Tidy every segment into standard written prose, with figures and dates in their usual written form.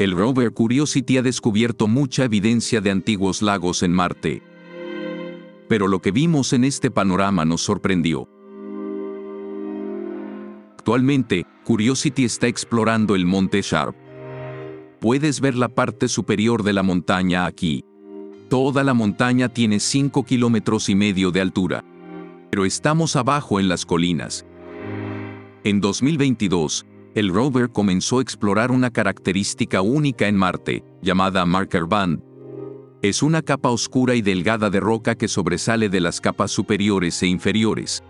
El rover Curiosity ha descubierto mucha evidencia de antiguos lagos en Marte. Pero lo que vimos en este panorama nos sorprendió. Actualmente, Curiosity está explorando el Monte Sharp. Puedes ver la parte superior de la montaña aquí. Toda la montaña tiene 5,5 kilómetros de altura. Pero estamos abajo en las colinas. En 2022, el rover comenzó a explorar una característica única en Marte, llamada Marker Band. Es una capa oscura y delgada de roca que sobresale de las capas superiores e inferiores.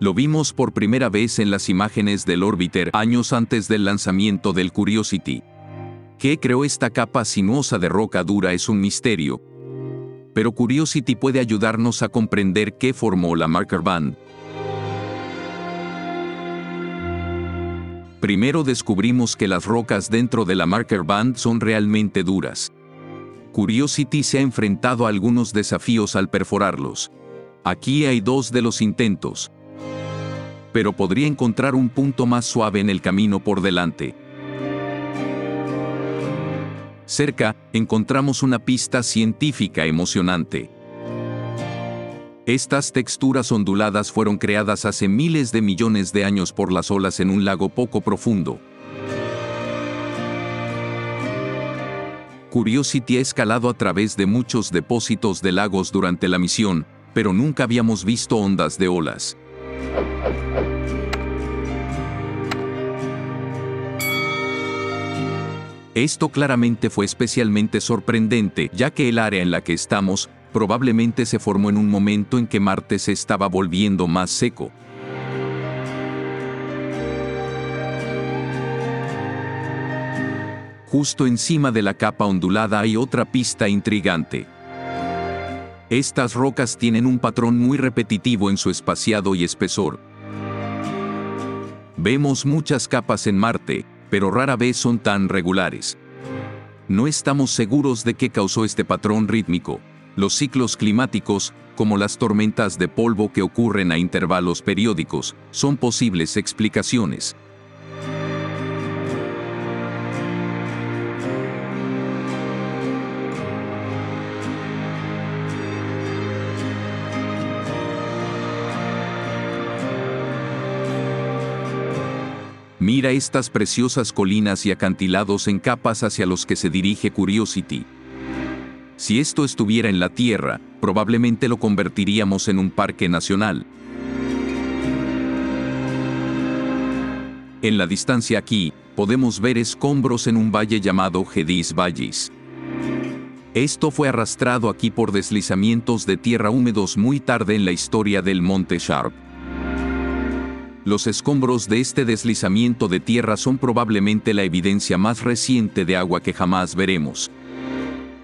Lo vimos por primera vez en las imágenes del órbiter años antes del lanzamiento del Curiosity. ¿Qué creó esta capa sinuosa de roca dura? Es un misterio. Pero Curiosity puede ayudarnos a comprender qué formó la Marker Band. Primero descubrimos que las rocas dentro de la Marker Band son realmente duras. Curiosity se ha enfrentado a algunos desafíos al perforarlos. Aquí hay dos de los intentos. Pero podría encontrar un punto más suave en el camino por delante. Cerca, encontramos una pista científica emocionante. Estas texturas onduladas fueron creadas hace miles de millones de años por las olas en un lago poco profundo. Curiosity ha escalado a través de muchos depósitos de lagos durante la misión, pero nunca habíamos visto ondas de olas. Esto claramente fue especialmente sorprendente, ya que el área en la que estamos probablemente se formó en un momento en que Marte se estaba volviendo más seco. Justo encima de la capa ondulada hay otra pista intrigante. Estas rocas tienen un patrón muy repetitivo en su espaciado y espesor. Vemos muchas capas en Marte, pero rara vez son tan regulares. No estamos seguros de qué causó este patrón rítmico. Los ciclos climáticos, como las tormentas de polvo que ocurren a intervalos periódicos, son posibles explicaciones. Mira estas preciosas colinas y acantilados en capas hacia los que se dirige Curiosity. Si esto estuviera en la Tierra, probablemente lo convertiríamos en un parque nacional. En la distancia aquí, podemos ver escombros en un valle llamado Gediz Valles. Esto fue arrastrado aquí por deslizamientos de tierra húmedos muy tarde en la historia del Monte Sharp. Los escombros de este deslizamiento de tierra son probablemente la evidencia más reciente de agua que jamás veremos.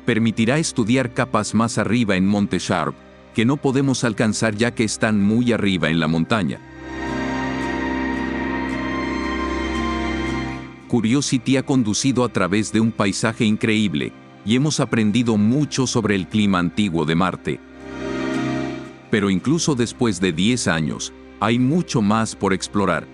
Permitirá estudiar capas más arriba en Monte Sharp, que no podemos alcanzar ya que están muy arriba en la montaña. Curiosity ha conducido a través de un paisaje increíble, y hemos aprendido mucho sobre el clima antiguo de Marte. Pero incluso después de 10 años, hay mucho más por explorar.